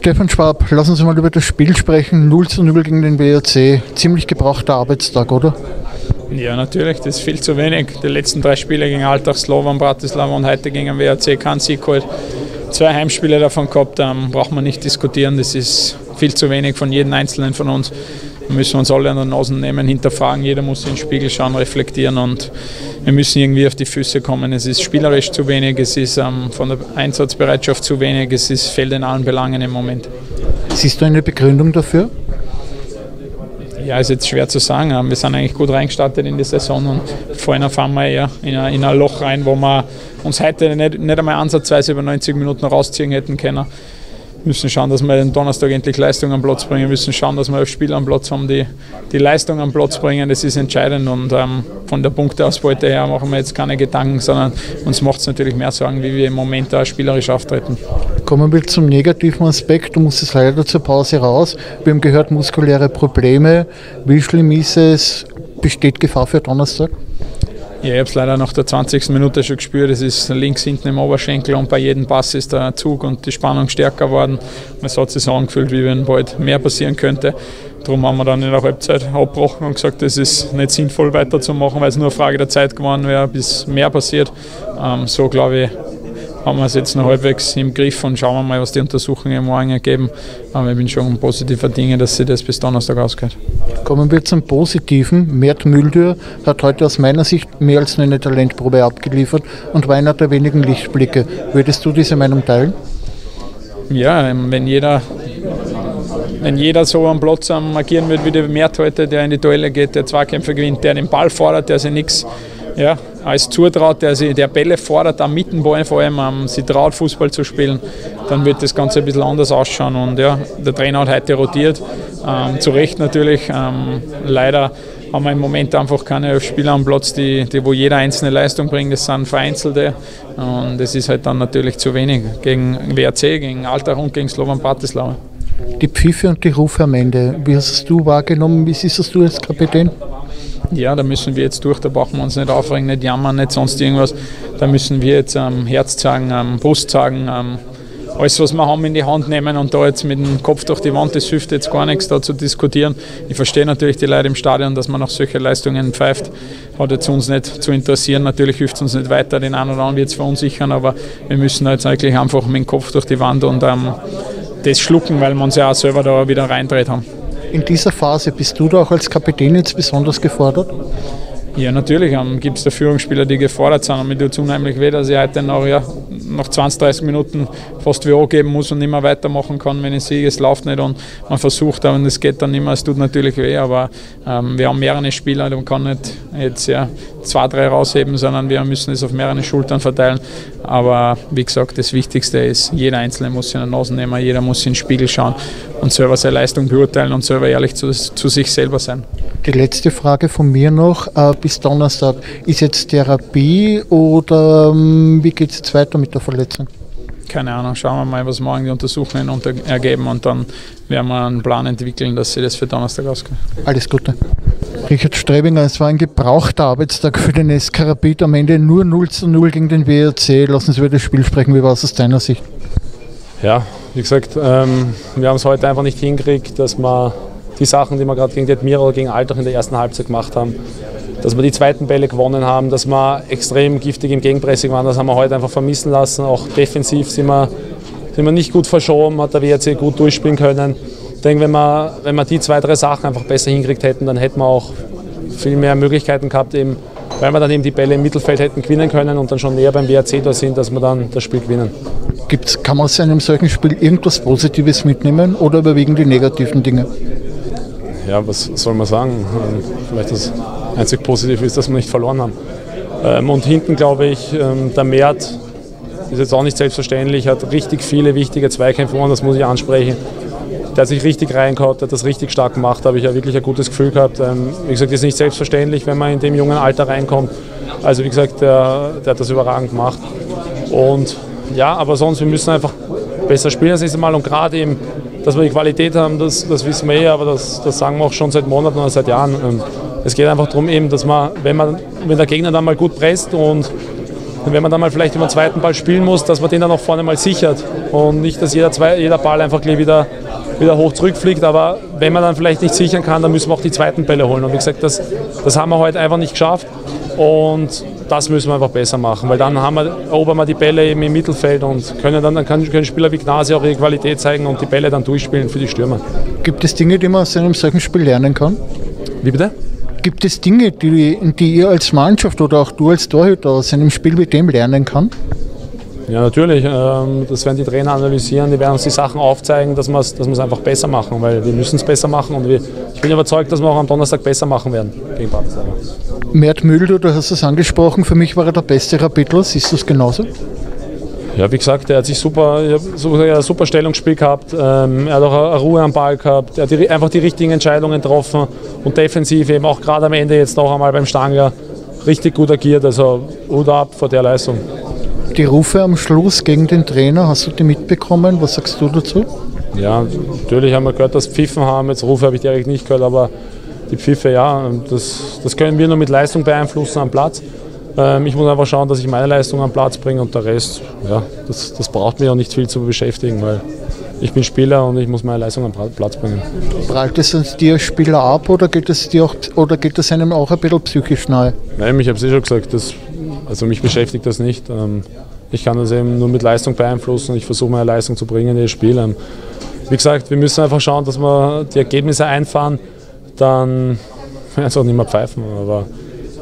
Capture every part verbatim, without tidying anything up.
Stefan Schwab, lassen Sie mal über das Spiel sprechen. null zu null gegen den W A C. Ziemlich gebrauchter Arbeitstag, oder? Ja, natürlich. Das ist viel zu wenig. Die letzten drei Spiele gegen Altach, Slovan Bratislava und heute gegen den W A C kein Sieg geholt. Zwei Heimspiele davon gehabt, ähm, braucht man nicht diskutieren. Das ist viel zu wenig von jedem Einzelnen von uns. Wir müssen uns alle an den Nasen nehmen, hinterfragen. Jeder muss in den Spiegel schauen, reflektieren und wir müssen irgendwie auf die Füße kommen. Es ist spielerisch zu wenig, es ist ähm, von der Einsatzbereitschaft zu wenig, es ist, fehlt in allen Belangen im Moment. Siehst du eine Begründung dafür? Ja, ist jetzt schwer zu sagen. Wir sind eigentlich gut reingestartet in die Saison und vorhin fahren wir eher in ein, in ein Loch rein, wo wir uns heute nicht, nicht einmal ansatzweise über neunzig Minuten rausziehen hätten können. Wir müssen schauen, dass wir den Donnerstag endlich Leistung am Platz bringen. Wir müssen schauen, dass wir elf Spieler am Platz haben, die die Leistung am Platz bringen. Das ist entscheidend und ähm, von der Punkteausbeute her machen wir jetzt keine Gedanken, sondern uns macht es natürlich mehr Sorgen, wie wir im Moment da spielerisch auftreten. Kommen wir zum negativen Aspekt. Du musstest leider zur Pause raus. Wir haben gehört, muskuläre Probleme. Wie schlimm ist es? Besteht Gefahr für Donnerstag? Ja, ich habe es leider nach der zwanzigsten Minute schon gespürt. Es ist links hinten im Oberschenkel und bei jedem Pass ist der Zug und die Spannung stärker geworden. Es hat sich so angefühlt, wie wenn bald mehr passieren könnte. Darum haben wir dann in der Halbzeit abgebrochen und gesagt, es ist nicht sinnvoll weiterzumachen, weil es nur eine Frage der Zeit geworden wäre, bis mehr passiert. Ähm, so glaube ich, haben wir es jetzt noch halbwegs im Griff und schauen wir mal, was die Untersuchungen morgen ergeben. Aber ich bin schon positiver Dinge, dass sich das bis Donnerstag ausgeht. Kommen wir zum Positiven. Mert Müldür hat heute aus meiner Sicht mehr als nur eine Talentprobe abgeliefert und war einer der wenigen Lichtblicke. Würdest du diese Meinung teilen? Ja, wenn jeder, wenn jeder so am Platz agieren wird wie der Mert heute, der in die Duelle geht, der Zweikämpfe gewinnt, der den Ball fordert, der sich nichts... Ja, als zutraut, der, sie, der Bälle fordert, am Mittenball vor allem, um, sie traut Fußball zu spielen, dann wird das Ganze ein bisschen anders ausschauen und ja, der Trainer hat heute rotiert, ähm, zu Recht natürlich, ähm, leider haben wir im Moment einfach keine Spieler am Platz, die, die, wo jeder einzelne Leistung bringt, das sind Vereinzelte und das ist halt dann natürlich zu wenig gegen W A C, gegen Altach und gegen Slovan Bratislava. Die Pfiffe und die Rufe am Ende, wie hast du wahrgenommen, wie siehst du als Kapitän? Ja, da müssen wir jetzt durch, da brauchen wir uns nicht aufregen, nicht jammern, nicht sonst irgendwas. Da müssen wir jetzt ähm, Herz zeigen, ähm, Brust zeigen, ähm, alles was wir haben in die Hand nehmen und da jetzt mit dem Kopf durch die Wand, das hilft jetzt gar nichts da zu diskutieren. Ich verstehe natürlich die Leute im Stadion, dass man nach solchen Leistungen pfeift, hat jetzt uns nicht zu interessieren, natürlich hilft es uns nicht weiter, den einen oder anderen wird es verunsichern, aber wir müssen jetzt eigentlich einfach mit dem Kopf durch die Wand und ähm, das schlucken, weil wir uns ja auch selber da wieder reindreht haben. In dieser Phase bist du da auch als Kapitän jetzt besonders gefordert? Ja, natürlich ähm, gibt es da Führungsspieler, die gefordert sind. Und mir tut es unheimlich weh, dass ich heute noch, ja, noch zwanzig, dreißig Minuten fast W O geben muss und nicht mehr weitermachen kann, wenn ich sehe, es läuft nicht und man versucht, aber es geht dann nicht mehr. Es tut natürlich weh, aber ähm, wir haben mehrere Spieler, man kann nicht jetzt ja, zwei, drei rausheben, sondern wir müssen es auf mehrere Schultern verteilen. Aber wie gesagt, das Wichtigste ist, jeder Einzelne muss sich in den Nasen nehmen, jeder muss in den Spiegel schauen und selber seine Leistung beurteilen und selber ehrlich zu, zu sich selber sein. Die letzte Frage von mir noch. Äh, bis Donnerstag. Ist jetzt Therapie oder ähm, wie geht es jetzt weiter mit der Verletzung? Keine Ahnung. Schauen wir mal, was morgen die Untersuchungen unter ergeben und dann werden wir einen Plan entwickeln, dass sie das für Donnerstag ausgeht. Alles Gute. Richard Strebinger, es war ein gebrauchter Arbeitstag für den S K Rapid. Am Ende nur null zu null gegen den W A C. Lass uns über das Spiel sprechen. Wie war es aus deiner Sicht? Ja, wie gesagt, ähm, wir haben es heute einfach nicht hingekriegt, dass man die Sachen, die wir gerade gegen die Admira oder gegen Altach in der ersten Halbzeit gemacht haben, dass wir die zweiten Bälle gewonnen haben, dass wir extrem giftig im Gegenpressing waren, das haben wir heute einfach vermissen lassen. Auch defensiv sind wir, sind wir nicht gut verschoben, hat der W A C gut durchspielen können. Ich denke, wenn wir, wenn wir die zwei, drei Sachen einfach besser hingekriegt hätten, dann hätten wir auch viel mehr Möglichkeiten gehabt, eben, weil wir dann eben die Bälle im Mittelfeld hätten gewinnen können und dann schon näher beim W A C da sind, dass wir dann das Spiel gewinnen. Gibt's, kann man aus einem solchen Spiel irgendwas Positives mitnehmen oder überwiegen die negativen Dinge? Ja, was soll man sagen? Vielleicht das einzig Positive ist, dass wir nicht verloren haben. Und hinten glaube ich, der Mert ist jetzt auch nicht selbstverständlich, hat richtig viele wichtige Zweikämpfe gewonnen, das muss ich ansprechen. Der hat sich richtig reingehauen, der hat das richtig stark gemacht, da habe ich ja wirklich ein gutes Gefühl gehabt. Wie gesagt, ist nicht selbstverständlich, wenn man in dem jungen Alter reinkommt. Also wie gesagt, der, der hat das überragend gemacht. Und ja, aber sonst, wir müssen einfach besser spielen das nächste Mal und gerade eben, dass wir die Qualität haben, das, das wissen wir eh, aber das, das sagen wir auch schon seit Monaten oder seit Jahren. Es geht einfach darum, eben, dass man, wenn man, wenn der Gegner dann mal gut presst und Und wenn man dann mal vielleicht über den zweiten Ball spielen muss, dass man den dann auch vorne mal sichert und nicht, dass jeder, zwei, jeder Ball einfach gleich wieder, wieder hoch zurückfliegt. Aber wenn man dann vielleicht nicht sichern kann, dann müssen wir auch die zweiten Bälle holen. Und wie gesagt, das, das haben wir heute einfach nicht geschafft. Und das müssen wir einfach besser machen, weil dann haben wir, erobern wir die Bälle eben im Mittelfeld und können dann, dann können Spieler wie Gnasi auch ihre Qualität zeigen und die Bälle dann durchspielen für die Stürmer. Gibt es Dinge, die man aus einem solchen Spiel lernen kann? Wie bitte? Gibt es Dinge, die, die ihr als Mannschaft oder auch du als Torhüter aus einem Spiel wie dem lernen kann? Ja, natürlich. Das werden die Trainer analysieren, die werden uns die Sachen aufzeigen, dass wir es dass wir es einfach besser machen, weil wir müssen es besser machen und wir, ich bin überzeugt, dass wir auch am Donnerstag besser machen werden gegen Bratislava. Mert Müldür, du hast es angesprochen, für mich war er der beste Rapidler, siehst du es genauso? Ja, wie gesagt, er hat sich super, ein super Stellungsspiel gehabt, ähm, er hat auch eine Ruhe am Ball gehabt, er hat die, einfach die richtigen Entscheidungen getroffen und defensiv eben auch gerade am Ende jetzt noch einmal beim Stanger richtig gut agiert, also Hut ab vor der Leistung. Die Rufe am Schluss gegen den Trainer, hast du die mitbekommen? Was sagst du dazu? Ja, natürlich haben wir gehört, dass Pfiffen haben, jetzt Rufe habe ich direkt nicht gehört, aber die Pfiffe, ja, das, das können wir nur mit Leistung beeinflussen am Platz. Ähm, ich muss einfach schauen, dass ich meine Leistung am Platz bringe und der Rest, ja, das, das braucht mich auch nicht viel zu beschäftigen, weil ich bin Spieler und ich muss meine Leistung am Platz bringen. Prallt es uns dir Spieler ab oder geht es dir auch, oder geht das einem auch ein bisschen psychisch nahe? Nein, ich habe es eh schon gesagt, das, also mich beschäftigt das nicht. Ich kann das eben nur mit Leistung beeinflussen. Ich versuche meine Leistung zu bringen in das Spiel. Wie gesagt, wir müssen einfach schauen, dass wir die Ergebnisse einfahren. Dann werden es auch nicht mehr pfeifen. Aber,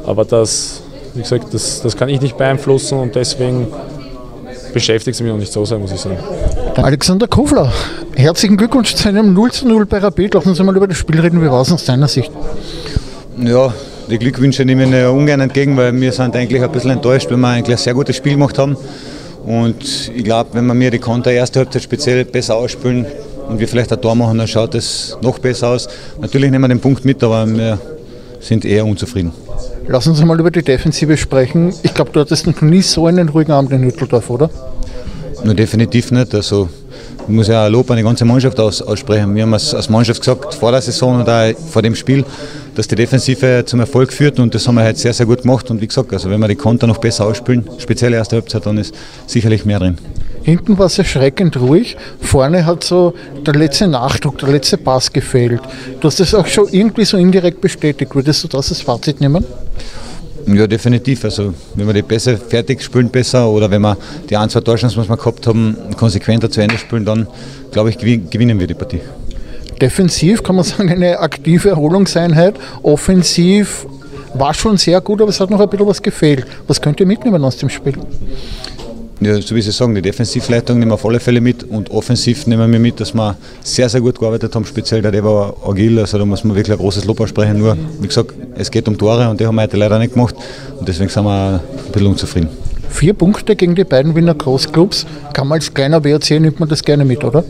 aber das, wie gesagt, das, das kann ich nicht beeinflussen und deswegen beschäftigt es mich auch nicht so sehr, muss ich sagen. Alexander Kofler, herzlichen Glückwunsch zu einem null zu null bei Rapid. Lass uns mal über das Spiel reden. Wie war es aus deiner Sicht? Ja. Die Glückwünsche nehmen wir ungern entgegen, weil wir sind eigentlich ein bisschen enttäuscht, weil wir eigentlich ein sehr gutes Spiel gemacht haben. Und ich glaube, wenn wir mir die Konter erste Halbzeit speziell besser ausspielen und wir vielleicht ein Tor machen, dann schaut es noch besser aus. Natürlich nehmen wir den Punkt mit, aber wir sind eher unzufrieden. Lass uns mal über die Defensive sprechen. Ich glaube, du hattest noch nie so einen ruhigen Abend in Hütteldorf, oder? Na, definitiv nicht. Also, ich muss ja Lob an die ganze Mannschaft aus, aussprechen. Wir haben es als Mannschaft gesagt, vor der Saison und auch vor dem Spiel, dass die Defensive zum Erfolg führt und das haben wir heute sehr, sehr gut gemacht. Und wie gesagt, also wenn wir die Konter noch besser ausspielen, speziell erste Halbzeit, dann ist sicherlich mehr drin. Hinten war es erschreckend ruhig, vorne hat so der letzte Nachdruck, der letzte Pass gefehlt. Du hast das auch schon irgendwie so indirekt bestätigt. Würdest du das als Fazit nehmen? Ja, definitiv. Also wenn wir die Pässe fertig spielen, besser, oder wenn wir die ein, zwei Torchancen, was wir gehabt haben, konsequenter zu Ende spielen, dann, glaube ich, gewinnen wir die Partie. Defensiv kann man sagen, eine aktive Erholungseinheit. Offensiv war schon sehr gut, aber es hat noch ein bisschen was gefehlt. Was könnt ihr mitnehmen aus dem Spiel? Ja, so wie Sie sagen, die Defensivleitung nehmen wir auf alle Fälle mit und offensiv nehmen wir mit, dass wir sehr, sehr gut gearbeitet haben, speziell der Deva Agil, also da muss man wirklich ein großes Lob aussprechen, nur wie gesagt, es geht um Tore und die haben wir heute leider nicht gemacht und deswegen sind wir ein bisschen unzufrieden. Vier Punkte gegen die beiden Wiener Großclubs, kann man als kleiner W A C, nimmt man das gerne mit, oder?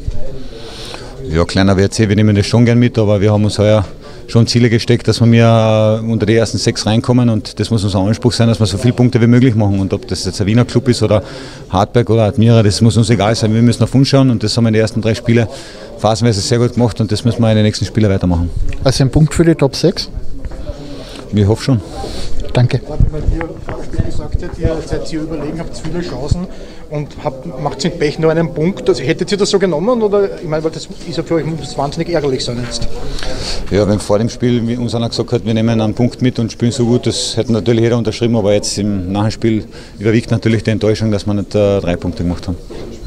Ja, kleiner W A C, wir nehmen das schon gerne mit, aber wir haben uns heuer schon Ziele gesteckt, dass wir mir unter die ersten sechs reinkommen und das muss unser Anspruch sein, dass wir so viele Punkte wie möglich machen und ob das jetzt ein Wiener Club ist oder Hartberg oder Admira, das muss uns egal sein, wir müssen auf uns schauen und das haben wir in den ersten drei Spielen phasenweise sehr gut gemacht und das müssen wir in den nächsten Spielen weitermachen. Also ein Punkt für die Top sechs? Ich hoffe schon. Danke. Wenn ihr vor dem Spiel gesagt habt, ihr seid hier überlegen, habt viele Chancen und habt, macht mit Pech nur einen Punkt. Also hättet ihr das so genommen? Oder, ich meine, weil das ist ja für euch wahnsinnig ärgerlich sein jetzt. Ja, wenn vor dem Spiel wie uns einer gesagt hat, wir nehmen einen Punkt mit und spielen so gut, das hätte natürlich jeder unterschrieben, aber jetzt im Nachspiel überwiegt natürlich die Enttäuschung, dass wir nicht äh, drei Punkte gemacht haben.